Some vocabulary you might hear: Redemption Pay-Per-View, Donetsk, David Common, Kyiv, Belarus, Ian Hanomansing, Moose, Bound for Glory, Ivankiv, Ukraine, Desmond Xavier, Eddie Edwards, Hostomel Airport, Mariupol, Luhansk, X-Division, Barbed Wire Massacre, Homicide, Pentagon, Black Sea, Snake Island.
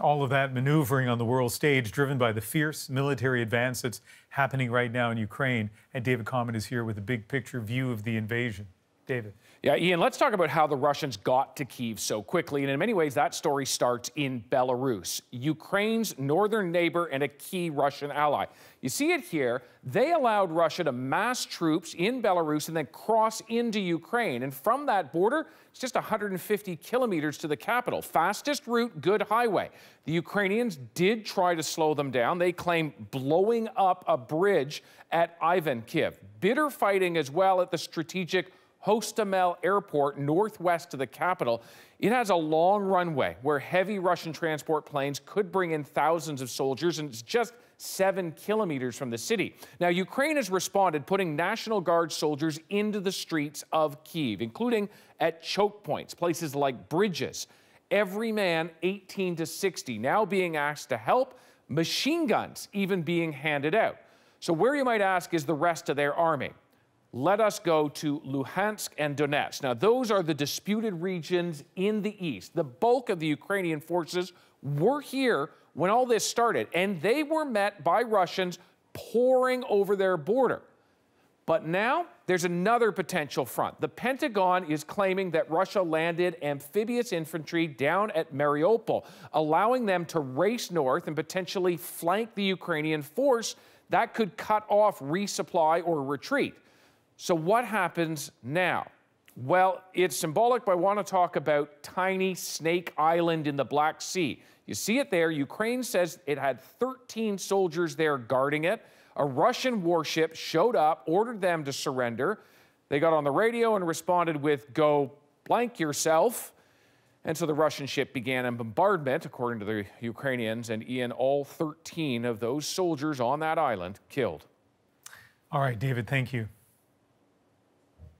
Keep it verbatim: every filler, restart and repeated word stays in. All of that maneuvering on the world stage, driven by the fierce military advance that's happening right now in Ukraine. And David Common is here with a big picture view of the invasion. David. Yeah, Ian, let's talk about how the Russians got to Kyiv so quickly. And in many ways, that story starts in Belarus, Ukraine's northern neighbor and a key Russian ally. You see it here. They allowed Russia to mass troops in Belarus and then cross into Ukraine. And from that border, it's just one hundred fifty kilometers to the capital. Fastest route, good highway. The Ukrainians did try to slow them down. They claim blowing up a bridge at Ivankiv. Bitter fighting as well at the strategic Hostomel Airport, northwest of the capital. It has a long runway where heavy Russian transport planes could bring in thousands of soldiers, and it's just seven kilometers from the city. Now, Ukraine has responded, putting National Guard soldiers into the streets of Kyiv, including at choke points, places like bridges. Every man eighteen to sixty now being asked to help, machine guns even being handed out. So where, you might ask, is the rest of their army? Let us go to Luhansk and Donetsk. Now, those are the disputed regions in the east. The bulk of the Ukrainian forces were here when all this started, and they were met by Russians pouring over their border. But now there's another potential front. The Pentagon is claiming that Russia landed amphibious infantry down at Mariupol, allowing them to race north and potentially flank the Ukrainian force that could cut off resupply or retreat. So what happens now? Well, it's symbolic, but I want to talk about tiny Snake Island in the Black Sea. You see it there. Ukraine says it had thirteen soldiers there guarding it. A Russian warship showed up, ordered them to surrender. They got on the radio and responded with, "Go blank yourself." And so the Russian ship began a bombardment, according to the Ukrainians, and Ian, all thirteen of those soldiers on that island killed. All right, David, thank you.